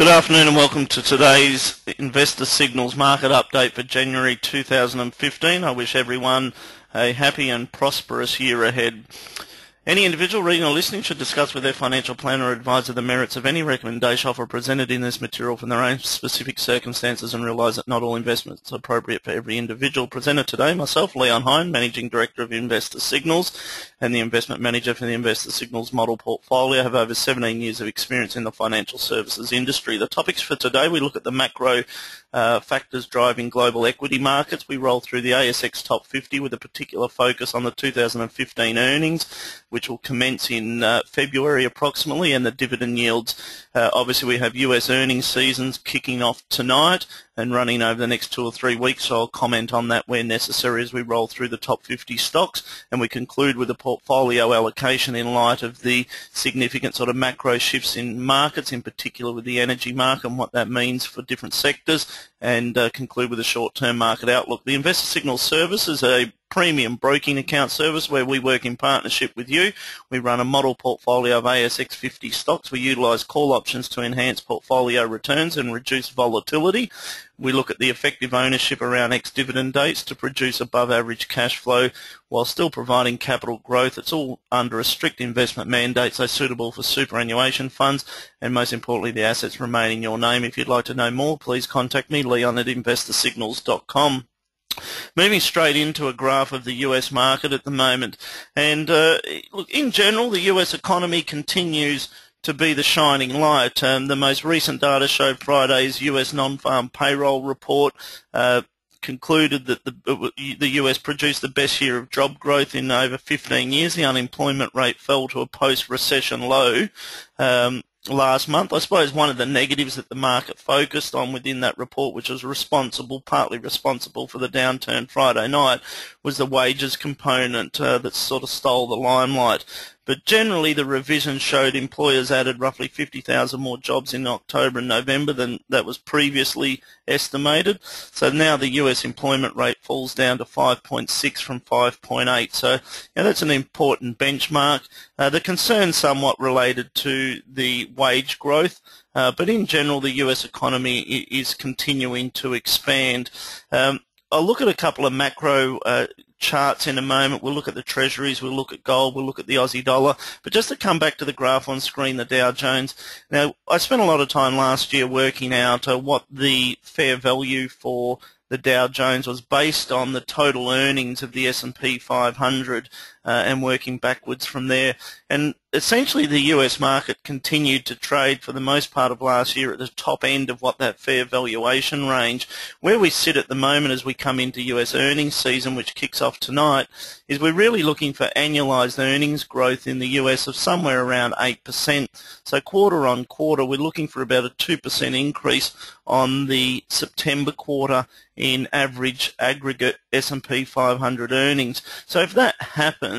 Good afternoon and welcome to today's Investor Signals market update for January 2015. I wish everyone a happy and prosperous year ahead. Any individual reading or listening should discuss with their financial planner or advisor the merits of any recommendation offer presented in this material from their own specific circumstances and realise that not all investments are appropriate for every individual. Presenter today, myself, Leon Heine, Managing Director of Investor Signals and the Investment Manager for the Investor Signals Model Portfolio. I have over 17 years of experience in the financial services industry. The topics for today, we look at the macro factors driving global equity markets. We roll through the ASX Top 50 with a particular focus on the 2015 earnings, which will commence in February approximately, and the dividend yields. Obviously, we have US earnings seasons kicking off tonight and running over the next 2 or 3 weeks, so I'll comment on that where necessary as we roll through the top 50 stocks, and we conclude with a portfolio allocation in light of the significant sort of macro shifts in markets, in particular with the energy market and what that means for different sectors, and conclude with a short-term market outlook. The Investor Signal service is a premium broking account service where we work in partnership with you. We run a model portfolio of ASX 50 stocks. We utilise call options to enhance portfolio returns and reduce volatility. We look at the effective ownership around ex-dividend dates to produce above-average cash flow while still providing capital growth. It's all under a strict investment mandate, so suitable for superannuation funds, and most importantly, the assets remain in your name. If you'd like to know more, please contact me, Leon at investorsignals.com. Moving straight into a graph of the US market at the moment, and look, in general, the US economy continues to be the shining light. The most recent data showed Friday's US non-farm payroll report concluded that the US produced the best year of job growth in over 15 years. The unemployment rate fell to a post-recession low last month. I suppose one of the negatives that the market focused on within that report, which was partly responsible for the downturn Friday night, was the wages component that sort of stole the limelight. But generally, the revision showed employers added roughly 50,000 more jobs in October and November than that was previously estimated. So now the US employment rate falls down to 5.6 from 5.8. So that's an important benchmark. The concern somewhat related to the wage growth. But in general, the US economy is continuing to expand. I'll look at a couple of macro charts in a moment. We'll look at the treasuries, we'll look at gold, we'll look at the Aussie dollar. But just to come back to the graph on screen, the Dow Jones. Now, I spent a lot of time last year working out what the fair value for the Dow Jones was based on the total earnings of the S&P 500 and working backwards from there. And essentially the US market continued to trade for the most part of last year at the top end of what that fair valuation range. Where we sit at the moment as we come into US earnings season, which kicks off tonight, is we're really looking for annualized earnings growth in the US of somewhere around 8%. So quarter on quarter, we're looking for about a 2% increase on the September quarter in average aggregate S&P 500 earnings. So if that happens,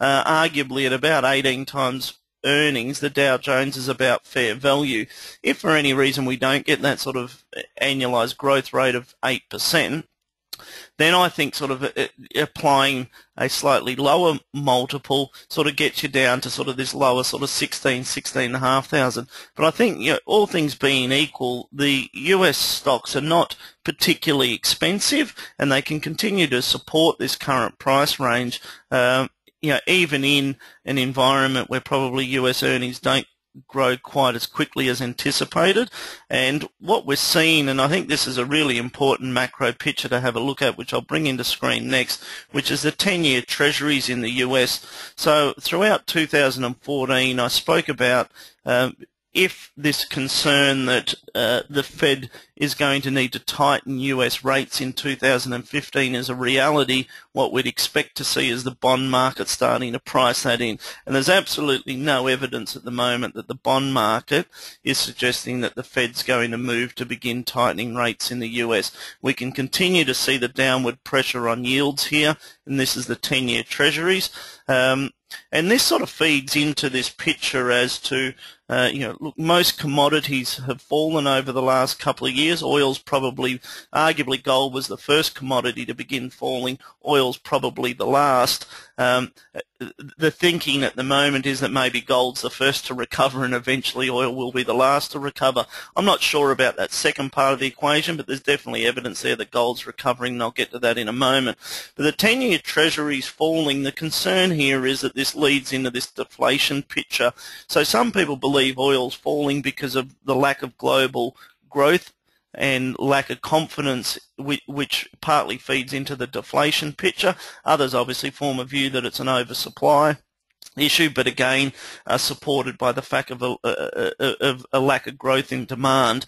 arguably at about 18 times earnings, the Dow Jones is about fair value. If for any reason we don't get that sort of annualized growth rate of 8%, then I think sort of applying a slightly lower multiple sort of gets you down to sort of this lower sort of 16,500. But I think, all things being equal, the US stocks are not particularly expensive, and they can continue to support this current price range, even in an environment where probably US earnings don't grow quite as quickly as anticipated. And what we're seeing, and I think this is a really important macro picture to have a look at, which I'll bring into screen next, which is the 10-year treasuries in the US. So throughout 2014, I spoke about if this concern that the Fed is going to need to tighten US rates in 2015 is a reality, what we'd expect to see is the bond market starting to price that in. And there's absolutely no evidence at the moment that the bond market is suggesting that the Fed's going to move to begin tightening rates in the US. We can continue to see the downward pressure on yields here, and this is the 10-year treasuries. And this sort of feeds into this picture as to, look, most commodities have fallen over the last couple of years. Oil's probably, arguably gold was the first commodity to begin falling. Oil's probably the last. the thinking at the moment is that maybe gold's the first to recover and eventually oil will be the last to recover. I'm not sure about that second part of the equation, but there's definitely evidence there that gold's recovering, and I'll get to that in a moment. But the 10-year treasury's falling. The concern here is that this leads into this deflation picture. So some people believe oil's falling because of the lack of global growth and lack of confidence, which partly feeds into the deflation picture. Others obviously form a view that it's an oversupply issue, but again are supported by the fact of a lack of growth in demand.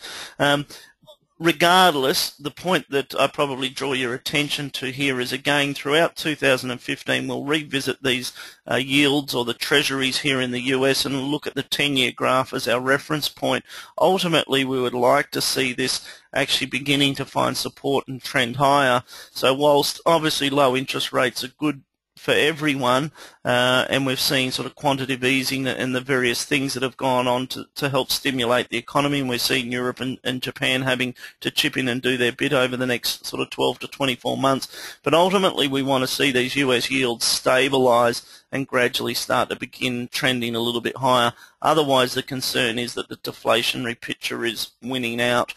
Regardless, the point that I probably draw your attention to here is, again, throughout 2015 we'll revisit these yields or the treasuries here in the US and look at the 10-year graph as our reference point. Ultimately, we would like to see this actually beginning to find support and trend higher. So whilst obviously low interest rates are good for everyone, and we've seen sort of quantitative easing and the various things that have gone on to help stimulate the economy, and we're seeing Europe and Japan having to chip in and do their bit over the next sort of 12 to 24 months. But ultimately we want to see these US yields stabilise and gradually start to begin trending a little bit higher. Otherwise, the concern is that the deflationary picture is winning out,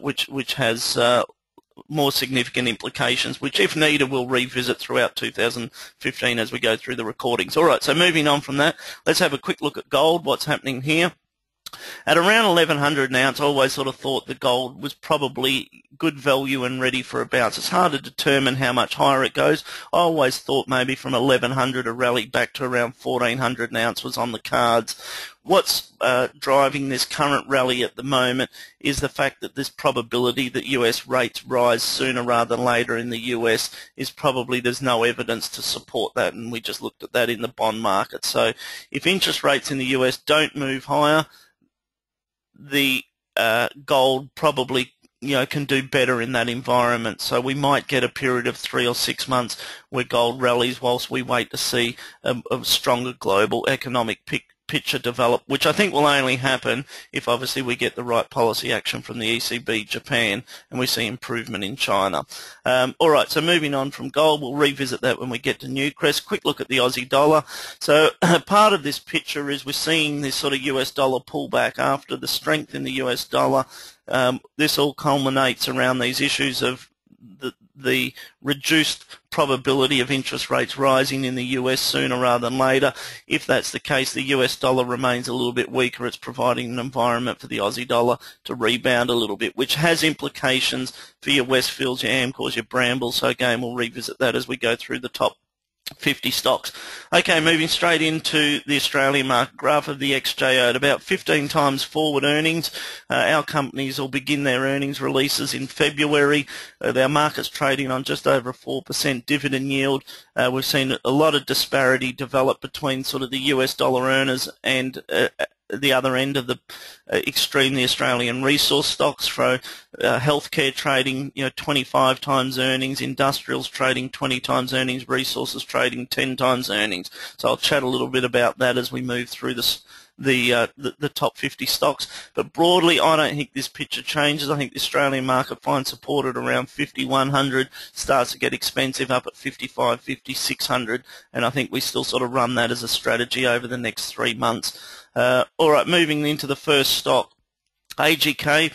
which has more significant implications, which if needed we'll revisit throughout 2015 as we go through the recordings. Alright, so moving on from that, let's have a quick look at gold, what's happening here. At around 1100 an ounce, I always sort of thought the gold was probably good value and ready for a bounce. It's hard to determine how much higher it goes. I always thought maybe from 1100 a rally back to around 1400 an ounce was on the cards. What's driving this current rally at the moment is the fact that this probability that US rates rise sooner rather than later in the US is probably, there's no evidence to support that, and we just looked at that in the bond market. So if interest rates in the US don't move higher, the gold probably, you know, can do better in that environment. So we might get a period of 3 or 6 months where gold rallies whilst we wait to see a stronger global economic picture develop, which I think will only happen if obviously we get the right policy action from the ECB, Japan, and we see improvement in China. Alright, so moving on from gold, we'll revisit that when we get to Newcrest. Quick look at the Aussie dollar. So part of this picture is we're seeing this sort of US dollar pullback after the strength in the US dollar. This all culminates around these issues of the reduced probability of interest rates rising in the US sooner rather than later. If that's the case, the US dollar remains a little bit weaker. It's providing an environment for the Aussie dollar to rebound a little bit, which has implications for your Westfields, your Amcors, your Brambles. So again, we'll revisit that as we go through the top 50 stocks. Okay, moving straight into the Australian market, graph of the XJO at about 15 times forward earnings. Our companies will begin their earnings releases in February. Our market's trading on just over a 4% dividend yield. We've seen a lot of disparity develop between sort of the US dollar earners and the other end of the extreme, the Australian resource stocks. For healthcare trading, you know, 25 times earnings, industrials trading 20 times earnings, resources trading 10 times earnings. So I'll chat a little bit about that as we move through this, the top 50 stocks. But broadly, I don't think this picture changes. I think the Australian market finds support at around 5,100, starts to get expensive up at 55, 5,600, and I think we still sort of run that as a strategy over the next 3 months. Alright, moving into the first stock, AGL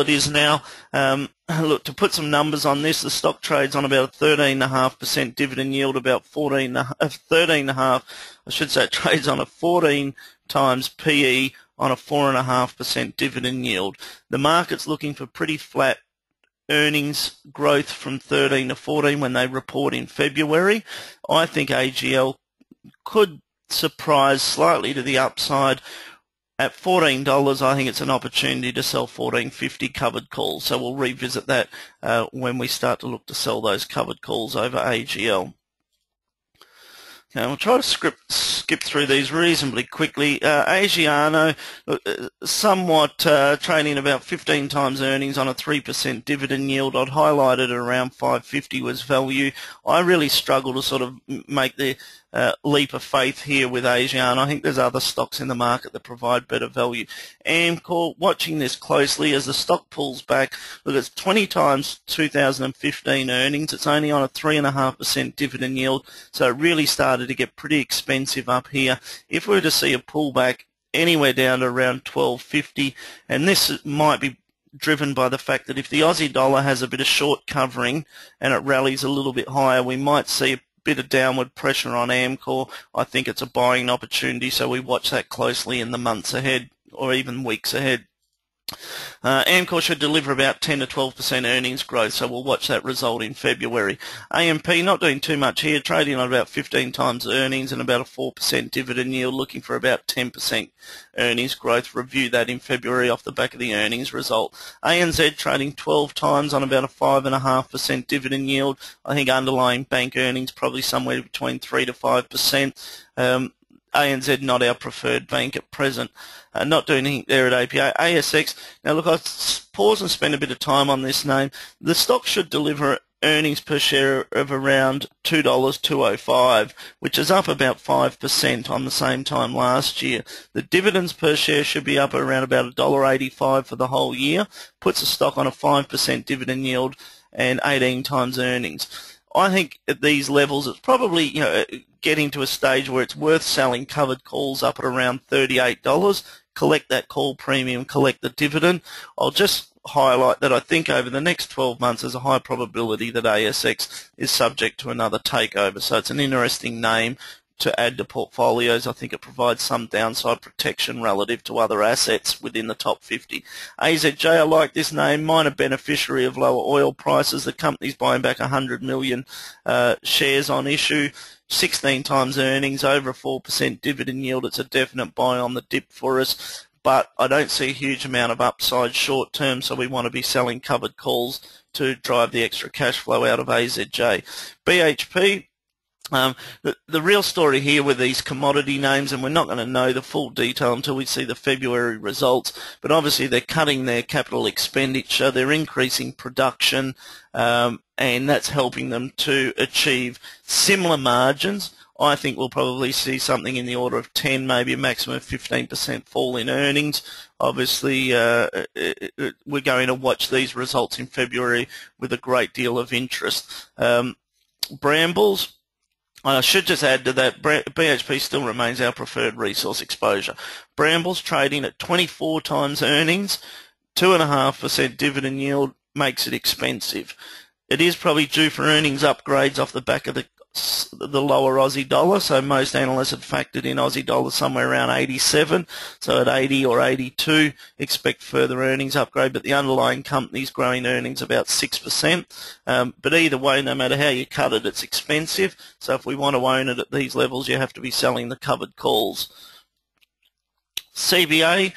it is now. Look, to put some numbers on this, the stock trades on about a 13.5% dividend yield, about 13.5, I should say it trades on a 14 times PE on a 4.5% dividend yield. The market's looking for pretty flat earnings growth from 13 to 14 when they report in February. I think AGL could surprise slightly to the upside. At $14, I think it's an opportunity to sell $14.50 covered calls. So we'll revisit that when we start to look to sell those covered calls over AGL. Now, we'll try to skip through these reasonably quickly. Asiano, somewhat trading about 15 times earnings on a 3% dividend yield. I'd highlighted around 550 was value. I really struggle to sort of make the leap of faith here with Asiano. I think there's other stocks in the market that provide better value. Amcor, watching this closely as the stock pulls back. Look, it's 20 times 2015 earnings. It's only on a 3.5% dividend yield, so it really started to get pretty expensive up here. If we were to see a pullback anywhere down to around 12.50, and this might be driven by the fact that if the Aussie dollar has a bit of short covering and it rallies a little bit higher, we might see a bit of downward pressure on Amcor. I think it's a buying opportunity, so we watch that closely in the months ahead or even weeks ahead. Amcor should deliver about 10 to 12% earnings growth, so we'll watch that result in February. AMP, not doing too much here, trading on about 15 times earnings and about a 4% dividend yield, looking for about 10% earnings growth. Review that in February off the back of the earnings result. ANZ trading 12 times on about a 5.5% dividend yield. I think underlying bank earnings probably somewhere between 3 to 5%. ANZ not our preferred bank at present. Not doing anything there at APA. ASX, now look, I'll pause and spend a bit of time on this name. The stock should deliver earnings per share of around $2.205, which is up about 5% on the same time last year. The dividends per share should be up around about $1.85 for the whole year. Puts the stock on a 5% dividend yield and 18 times earnings. I think at these levels it's probably, you know, getting to a stage where it's worth selling covered calls up at around $38, collect that call premium, collect the dividend. I'll just highlight that I think over the next 12 months there's a high probability that ASX is subject to another takeover. So it's an interesting name to add to portfolios. I think it provides some downside protection relative to other assets within the top 50. AZJ, I like this name, minor beneficiary of lower oil prices. The company's buying back 100 million shares on issue, 16 times earnings, over a 4% dividend yield. It's a definite buy on the dip for us, but I don't see a huge amount of upside short term, so we want to be selling covered calls to drive the extra cash flow out of AZJ. BHP, the real story here with these commodity names, and we're not going to know the full detail until we see the February results, but obviously they're cutting their capital expenditure, they're increasing production, and that's helping them to achieve similar margins. I think we'll probably see something in the order of 10, maybe a maximum of 15% fall in earnings. Obviously, we're going to watch these results in February with a great deal of interest. Brambles, I should just add to that, BHP still remains our preferred resource exposure. Brambles trading at 24 times earnings, 2.5% dividend yield makes it expensive. It is probably due for earnings upgrades off the back of the lower Aussie dollar, so most analysts had factored in Aussie dollar somewhere around 87, so at 80 or 82 expect further earnings upgrade, but the underlying company's growing earnings about 6%. But either way, no matter how you cut it, it's expensive, so if we want to own it at these levels, you have to be selling the covered calls. CBA,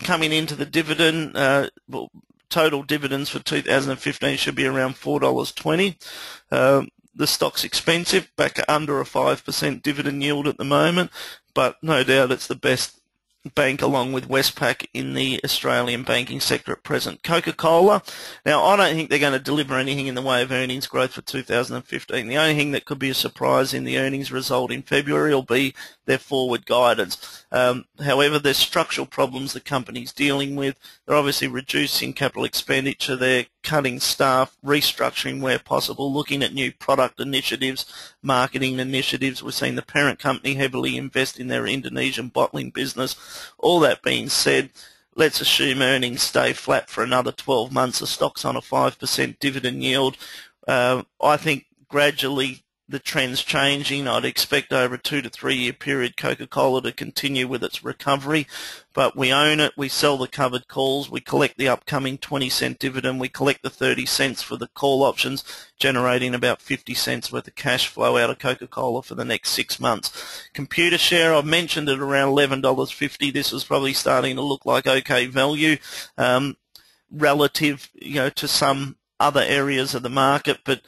coming into the dividend, total dividends for 2015 should be around $4.20. The stock's expensive, back under a 5% dividend yield at the moment, but no doubt it's the best bank along with Westpac in the Australian banking sector at present. Coca-Cola, now I don't think they're going to deliver anything in the way of earnings growth for 2015. The only thing that could be a surprise in the earnings result in February will be their forward guidance. However, there's structural problems the company's dealing with. They're obviously reducing capital expenditure, they're cutting staff, restructuring where possible, looking at new product initiatives, marketing initiatives. We've seen the parent company heavily invest in their Indonesian bottling business. All that being said, let's assume earnings stay flat for another 12 months. The stock's on a 5% dividend yield. I think gradually the trend's changing. I'd expect over a 2 to 3 year period Coca-Cola to continue with its recovery, but we own it, we sell the covered calls, we collect the upcoming 20-cent dividend, we collect the 30 cents for the call options, generating about 50 cents worth of cash flow out of Coca-Cola for the next 6 months. Computer share, I've mentioned at around $11.50. This is probably starting to look like okay value relative, you know, to some other areas of the market, but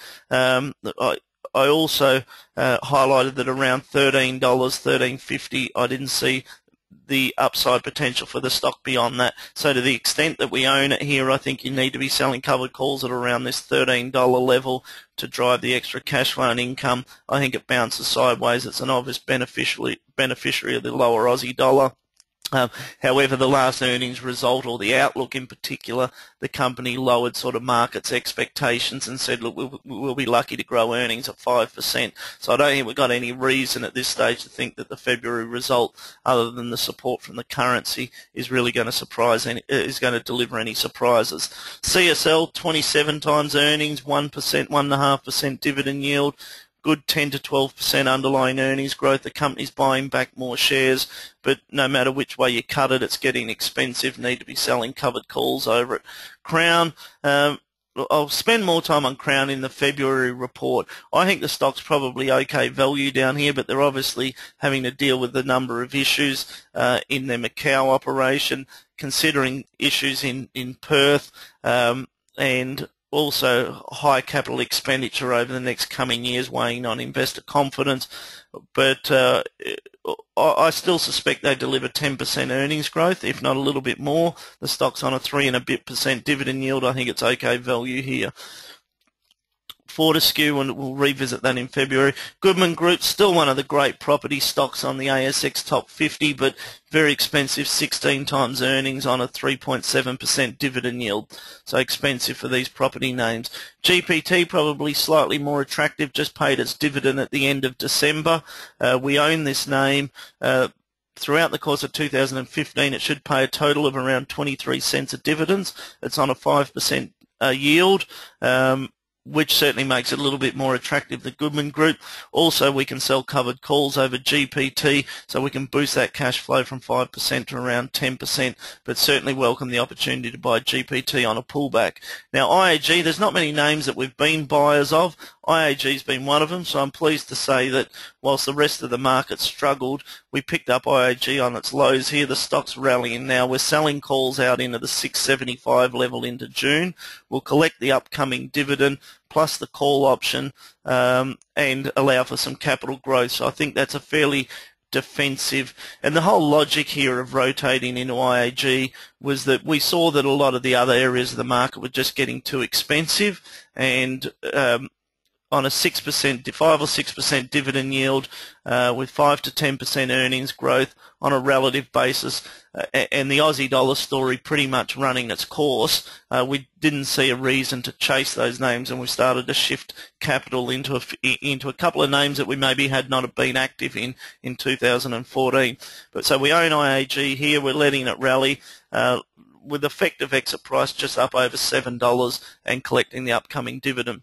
I also highlighted that around $13, $13.50, I didn't see the upside potential for the stock beyond that. So to the extent that we own it here, I think you need to be selling covered calls at around this $13 level to drive the extra cash flow and income. I think it bounces sideways. It's an obvious beneficiary of the lower Aussie dollar. However, the last earnings result, or the outlook in particular, the company lowered sort of markets' expectations and said, look, we'll be lucky to grow earnings at 5%. So I don't think we've got any reason at this stage to think that the February result, other than the support from the currency, is really going to deliver any surprises. CSL, 27 times earnings, 1%, 1.5% dividend yield. Good 10 to 12% underlying earnings growth. The company's buying back more shares, but no matter which way you cut it, it's getting expensive. Need to be selling covered calls over it. Crown, I'll spend more time on Crown in the February report. I think the stock's probably okay value down here, but they're obviously having to deal with a number of issues in their Macau operation, considering issues in Perth, and also high capital expenditure over the next coming years weighing on investor confidence. But I still suspect they deliver 10% earnings growth, if not a little bit more. The stock's on a 3% dividend yield. I think it's okay value here. Fortescue, and we'll revisit that in February. Goodman Group, still one of the great property stocks on the ASX top 50, but very expensive, 16 times earnings on a 3.7% dividend yield. So expensive for these property names. GPT, probably slightly more attractive, just paid its dividend at the end of December. We own this name. Throughout the course of 2015, it should pay a total of around 23 cents of dividends. It's on a 5% yield. Which certainly makes it a little bit more attractive, the Goodman Group. Also, we can sell covered calls over GPT, so we can boost that cash flow from 5% to around 10%, but certainly welcome the opportunity to buy GPT on a pullback. Now, IAG, there's not many names that we've been buyers of. IAG's been one of them, so I'm pleased to say that whilst the rest of the market struggled, we picked up IAG on its lows here. The stock's rallying now. We're selling calls out into the 6.75 level into June. We'll collect the upcoming dividend plus the call option and allow for some capital growth. So I think that's a fairly defensive, and the whole logic here of rotating into IAG was that we saw that a lot of the other areas of the market were just getting too expensive, and on a 5 or 6% dividend yield with 5 to 10% earnings growth on a relative basis, and the Aussie dollar story pretty much running its course, we didn't see a reason to chase those names, and we started to shift capital into a couple of names that we maybe had not have been active in 2014. But so we own IAG here. We're letting it rally with effective exit price just up over $7 and collecting the upcoming dividend.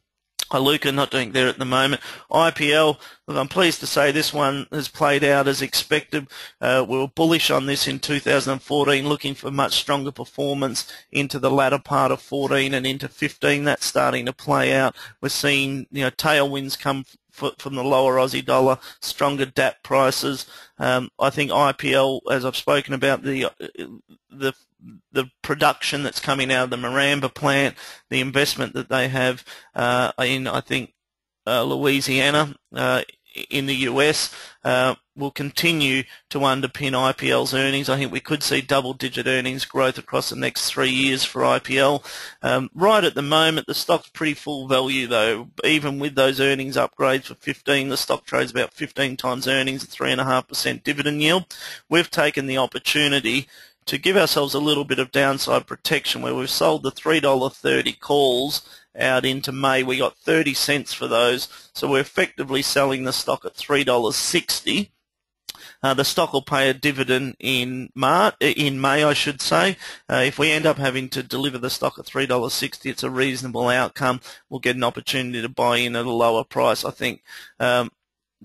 Iluka, not doing there at the moment. IPL, look, I'm pleased to say this one has played out as expected. We were bullish on this in 2014, looking for much stronger performance into the latter part of 14 and into 15. That's starting to play out. We're seeing, you know, tailwinds come from the lower Aussie dollar, stronger DAP prices. I think IPL, as I've spoken about, the production that's coming out of the Maramba plant, the investment that they have in, I think, Louisiana in the US will continue to underpin IPL's earnings. I think we could see double-digit earnings growth across the next 3 years for IPL. Right at the moment, the stock's pretty full value, though. Even with those earnings upgrades for 15, the stock trades about 15 times earnings at 3.5% dividend yield. We've taken the opportunity to give ourselves a little bit of downside protection, where we've sold the $3.30 calls out into May. We got 30 cents for those, so we're effectively selling the stock at $3.60. The stock will pay a dividend in May, I should say. If we end up having to deliver the stock at $3.60, it's a reasonable outcome. We'll get an opportunity to buy in at a lower price, I think.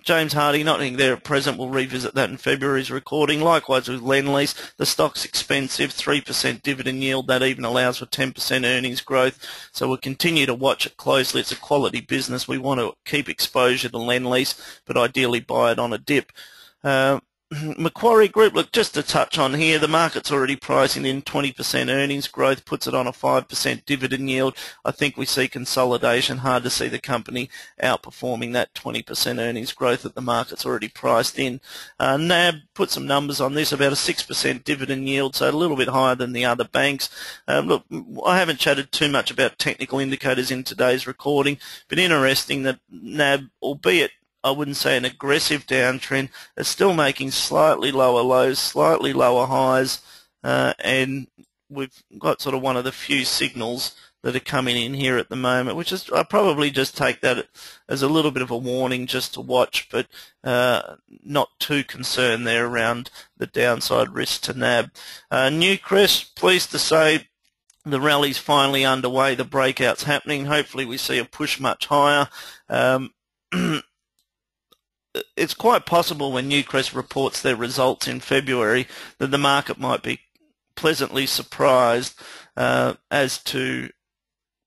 James Hardy, not in there at present. We'll revisit that in February's recording. Likewise with Lendlease, the stock's expensive, 3% dividend yield. That even allows for 10% earnings growth. So we'll continue to watch it closely. It's a quality business. We want to keep exposure to Lendlease, but ideally buy it on a dip. Macquarie Group, look, just to touch on here, the market's already pricing in 20% earnings growth, puts it on a 5% dividend yield. I think we see consolidation. Hard to see the company outperforming that 20% earnings growth that the market's already priced in. NAB, put some numbers on this, about a 6% dividend yield, so a little bit higher than the other banks. Look, I haven't chatted too much about technical indicators in today's recording, but interesting that NAB, albeit I wouldn't say an aggressive downtrend, it's still making slightly lower lows, slightly lower highs, and we've got sort of one of the few signals that are coming in here at the moment, which is, I probably just take that as a little bit of a warning just to watch, but not too concerned there around the downside risk to NAB. Newcrest, pleased to say, the rally's finally underway, the breakout's happening. Hopefully we see a push much higher. It's quite possible when Newcrest reports their results in February that the market might be pleasantly surprised as to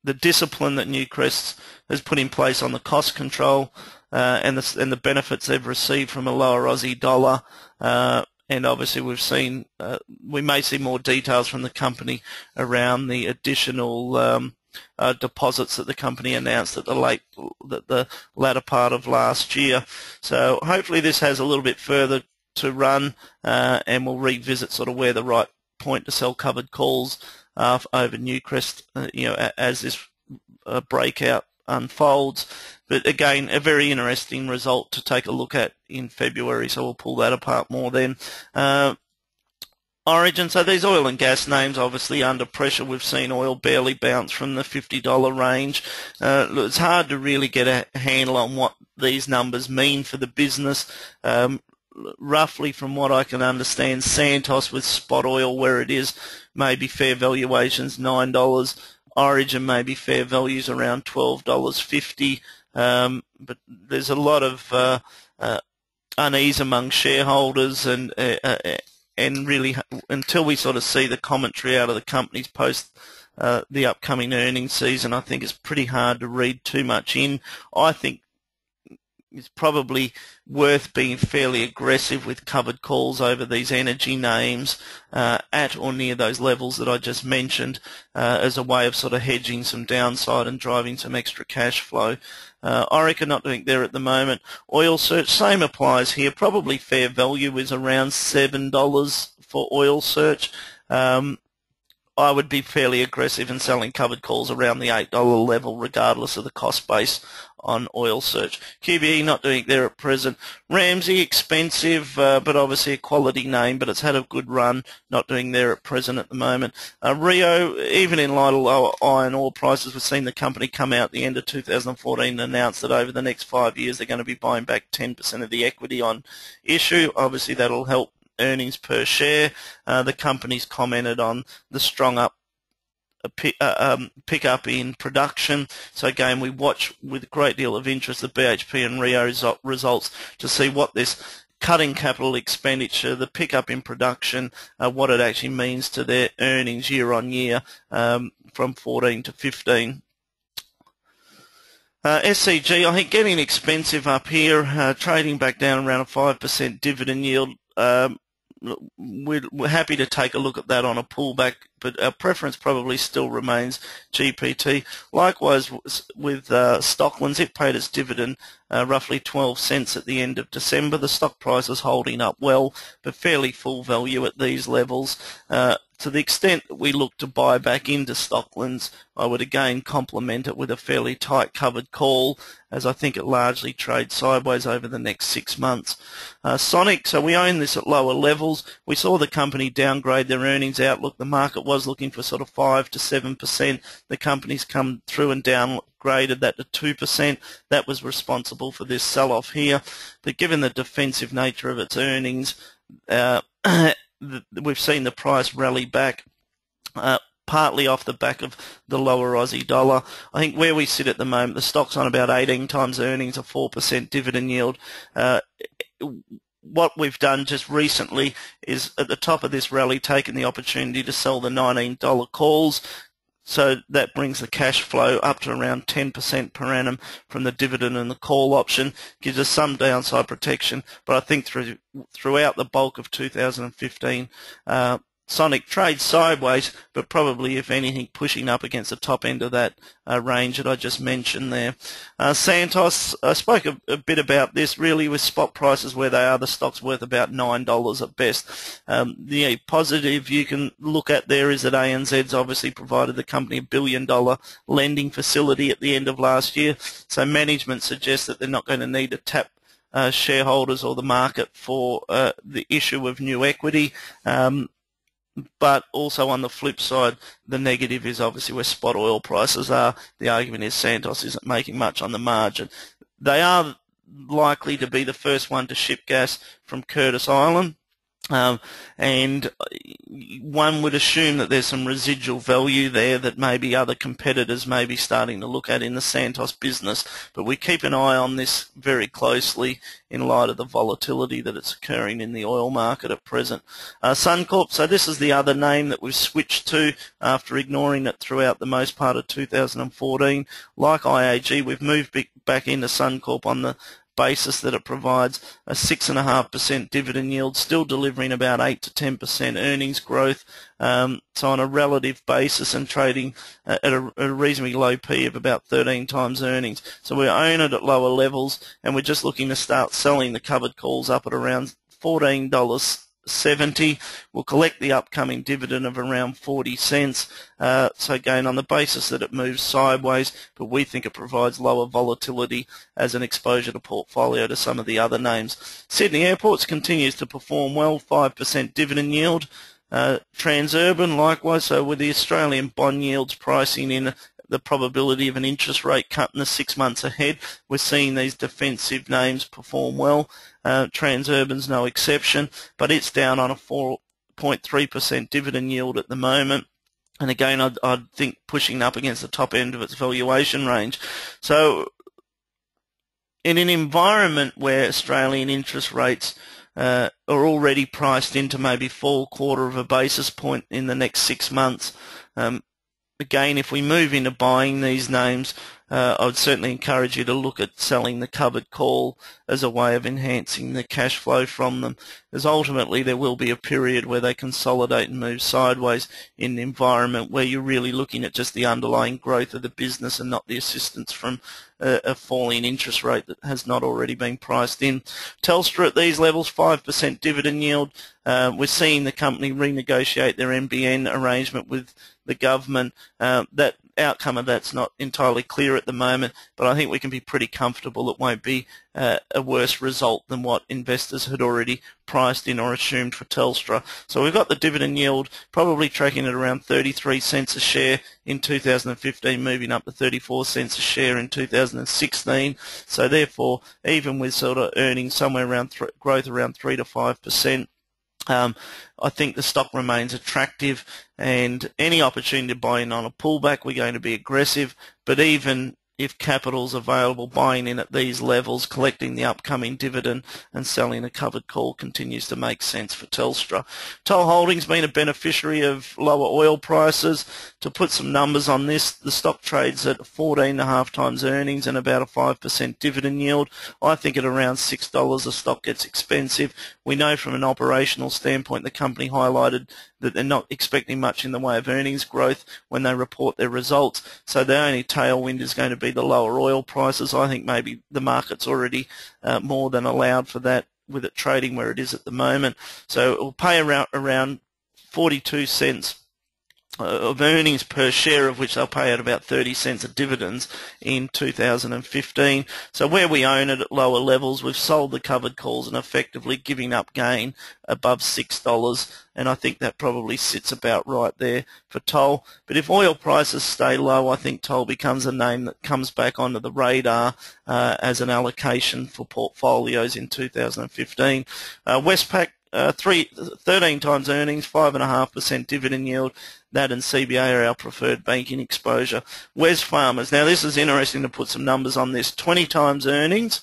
the discipline that Newcrest has put in place on the cost control and the benefits they've received from a lower Aussie dollar. And obviously we've seen, we may see more details from the company around the additional deposits that the company announced at the latter part of last year. So hopefully this has a little bit further to run, and we'll revisit sort of where the right point to sell covered calls over Newcrest, as this breakout unfolds. But again, a very interesting result to take a look at in February, so we'll pull that apart more then. Origin, so these oil and gas names obviously under pressure. We've seen oil barely bounce from the $50 range. It's hard to really get a handle on what these numbers mean for the business. Roughly from what I can understand, Santos with spot oil where it is, maybe fair valuations $9. Origin maybe fair values around $12.50. But there's a lot of unease among shareholders and really, until we sort of see the commentary out of the companies post the upcoming earnings season, I think it's pretty hard to read too much in. I think it's probably worth being fairly aggressive with covered calls over these energy names at or near those levels that I just mentioned as a way of sort of hedging some downside and driving some extra cash flow. I reckon not doing there at the moment. Oilsearch, same applies here. Probably fair value is around $7 for Oilsearch. I would be fairly aggressive in selling covered calls around the $8 level, regardless of the cost base on Oilsearch. QBE, not doing there at present. Ramsay, expensive, but obviously a quality name, but it's had a good run, not doing there at present at the moment. Rio, even in light of lower iron ore prices, we've seen the company come out at the end of 2014 and announce that over the next 5 years they're going to be buying back 10% of the equity on issue. Obviously that'll help earnings per share. The company's commented on the strong pick up in production. So again, we watch with a great deal of interest the BHP and Rio results to see what this cutting capital expenditure, the pickup in production, what it actually means to their earnings year on year from 14 to 15. SCG, I think getting expensive up here, trading back down around a 5% dividend yield. We're happy to take a look at that on a pullback, but our preference probably still remains GPT. Likewise with Stocklands, it paid its dividend roughly 12 cents at the end of December. The stock price is holding up well, but fairly full value at these levels. To the extent that we look to buy back into Stocklands, I would again complement it with a fairly tight covered call, as I think it largely trades sideways over the next 6 months. Sonic, so we own this at lower levels. We saw the company downgrade their earnings outlook. The market was looking for sort of 5 to 7%. The company's come through and downgraded that to 2%. That was responsible for this sell-off here. But given the defensive nature of its earnings, we've seen the price rally back, partly off the back of the lower Aussie dollar. I think where we sit at the moment, the stock's on about 18 times earnings, a 4% dividend yield. What we've done just recently is at the top of this rally taken the opportunity to sell the $19 calls, So that brings the cash flow up to around 10% per annum from the dividend and the call option, gives us some downside protection. But I think throughout the bulk of 2015, Sonic trades sideways, but probably, if anything, pushing up against the top end of that range that I just mentioned there. Santos, I spoke a bit about this. Really, with spot prices where they are, the stock's worth about $9 at best. The positive you can look at there is that ANZ's obviously provided the company $1 billion lending facility at the end of last year, so management suggests that they're not going to need to tap shareholders or the market for the issue of new equity. But also on the flip side, the negative is obviously where spot oil prices are. The argument is Santos isn't making much on the margin. They are likely to be the first one to ship gas from Curtis Island. And one would assume that there's some residual value there that maybe other competitors may be starting to look at in the Santos business. But we keep an eye on this very closely in light of the volatility that it's occurring in the oil market at present. Suncorp, so this is the other name that we've switched to after ignoring it throughout the most part of 2014. Like IAG, we've moved back into Suncorp on the basis that it provides a 6.5% dividend yield, still delivering about 8 to 10% earnings growth, so on a relative basis, and trading at a reasonably low P of about 13 times earnings. So we own it at lower levels, and we're just looking to start selling the covered calls up at around $14.70. We'll collect the upcoming dividend of around 40 cents, so again on the basis that it moves sideways, but we think it provides lower volatility as an exposure to portfolio to some of the other names. Sydney Airports continues to perform well, 5% dividend yield. Transurban likewise, so with the Australian bond yields pricing in the probability of an interest rate cut in the 6 months ahead, we're seeing these defensive names perform well. Transurban's no exception, but it's down on a 4.3% dividend yield at the moment. And again, I'd think pushing up against the top end of its valuation range. So in an environment where Australian interest rates are already priced into maybe fall quarter of a basis point in the next 6 months, again, if we move into buying these names, I would certainly encourage you to look at selling the covered call as a way of enhancing the cash flow from them, as ultimately there will be a period where they consolidate and move sideways in an environment where you're really looking at just the underlying growth of the business and not the assistance from a falling interest rate that has not already been priced in. Telstra at these levels, 5% dividend yield. We're seeing the company renegotiate their NBN arrangement with the government. That outcome of that's not entirely clear at the moment, but I think we can be pretty comfortable it won't be a worse result than what investors had already priced in or assumed for Telstra. So we've got the dividend yield probably tracking at around 33 cents a share in 2015, moving up to 34 cents a share in 2016. So therefore, even with sort of earnings somewhere around growth around 3 to 5%, I think the stock remains attractive, and any opportunity to buy in on a pullback, we're going to be aggressive. But even if capital's available, buying in at these levels, collecting the upcoming dividend and selling a covered call continues to make sense for Telstra. Toll Holdings been a beneficiary of lower oil prices. To put some numbers on this, the stock trades at 14.5 times earnings and about a 5% dividend yield. I think at around $6 the stock gets expensive. We know from an operational standpoint the company highlighted that they're not expecting much in the way of earnings growth when they report their results, so the only tailwind is going to be the lower oil prices. I think maybe the market's already more than allowed for that with it trading where it is at the moment. So it will pay around 42 cents of earnings per share, of which they'll pay out about 30 cents of dividends in 2015. So where we own it at lower levels, we've sold the covered calls and effectively giving up gain above $6, and I think that probably sits about right there for Toll. But if oil prices stay low, I think Toll becomes a name that comes back onto the radar as an allocation for portfolios in 2015. Westpac, 13 times earnings, 5.5% dividend yield. That and CBA are our preferred banking exposure. Wesfarmers, now this is interesting to put some numbers on this, 20 times earnings,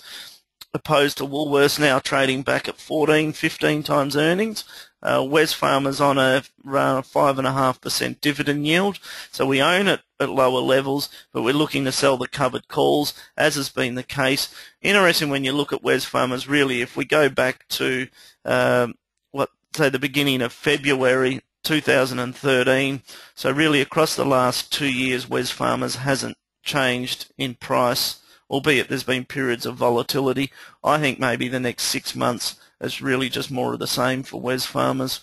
opposed to Woolworths now trading back at 15 times earnings. Wesfarmers on a 5.5% dividend yield, so we own it at lower levels, but we're looking to sell the covered calls, as has been the case. Interesting when you look at Wesfarmers, really, if we go back to the beginning of February 2013, so really across the last 2 years, Wesfarmers hasn't changed in price, albeit there's been periods of volatility. I think maybe the next 6 months is really just more of the same for Wesfarmers.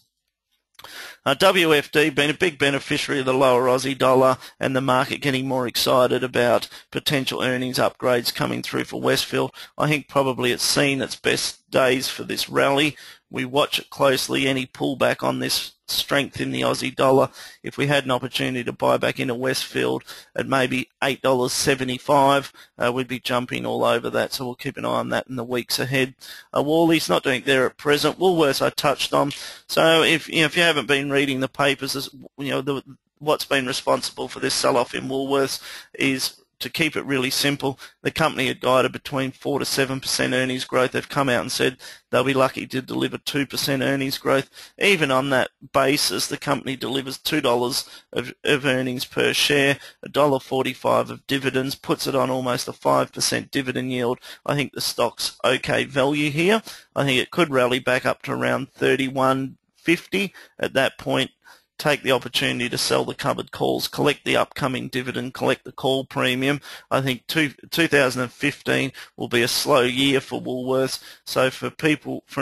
WFD been a big beneficiary of the lower Aussie dollar and the market getting more excited about potential earnings upgrades coming through for Westfield. I think probably it's seen its best days for this rally. We watch it closely, any pullback on this strength in the Aussie dollar. If we had an opportunity to buy back into Westfield at maybe $8.75, we'd be jumping all over that, so we'll keep an eye on that in the weeks ahead. Wally's not doing there at present. Woolworths I touched on. So if you haven't been reading the papers, you know, what's been responsible for this sell-off in Woolworths is, to keep it really simple, the company had guided between 4 to 7% earnings growth. They've come out and said they'll be lucky to deliver 2% earnings growth. Even on that basis, the company delivers $2 of earnings per share, $1.45 of dividends, puts it on almost a 5% dividend yield. I think the stock's okay value here. I think it could rally back up to around $31.50 at that point. Take the opportunity to sell the covered calls, collect the upcoming dividend, collect the call premium. I think 2015 will be a slow year for Woolworths, so for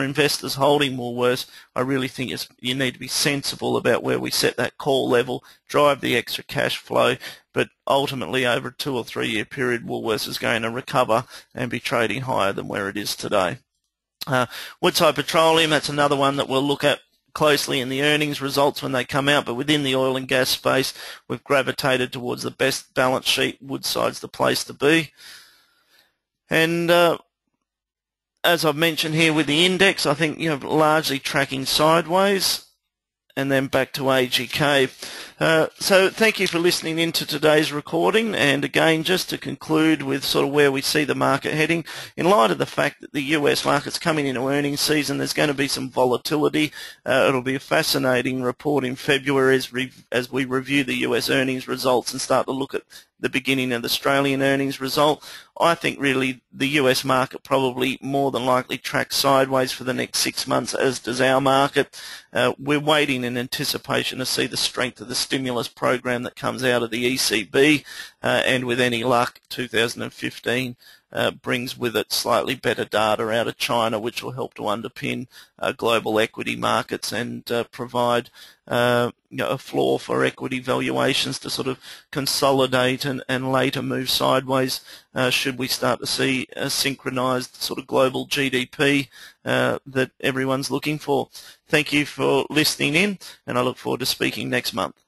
investors holding Woolworths, I really think you need to be sensible about where we set that call level, drive the extra cash flow, but ultimately over a 2 or 3 year period, Woolworths is going to recover and be trading higher than where it is today. Woodside Petroleum, that's another one that we'll look at closely in the earnings results when they come out, but within the oil and gas space, we've gravitated towards the best balance sheet. Woodside's the place to be. And as I've mentioned here with the index, I think largely tracking sideways and then back to AGK. So thank you for listening in to today's recording, and again, just to conclude with sort of where we see the market heading, in light of the fact that the US market's coming into earnings season, there's going to be some volatility. It'll be a fascinating report in February as we review the US earnings results and start to look at the beginning of the Australian earnings result. I think really the US market probably more than likely tracks sideways for the next 6 months, as does our market. We're waiting in anticipation to see the strength of the stimulus program that comes out of the ECB, and with any luck, 2015 brings with it slightly better data out of China, which will help to underpin global equity markets and provide a floor for equity valuations to sort of consolidate and later move sideways should we start to see a synchronised sort of global GDP that everyone's looking for. Thank you for listening in, and I look forward to speaking next month.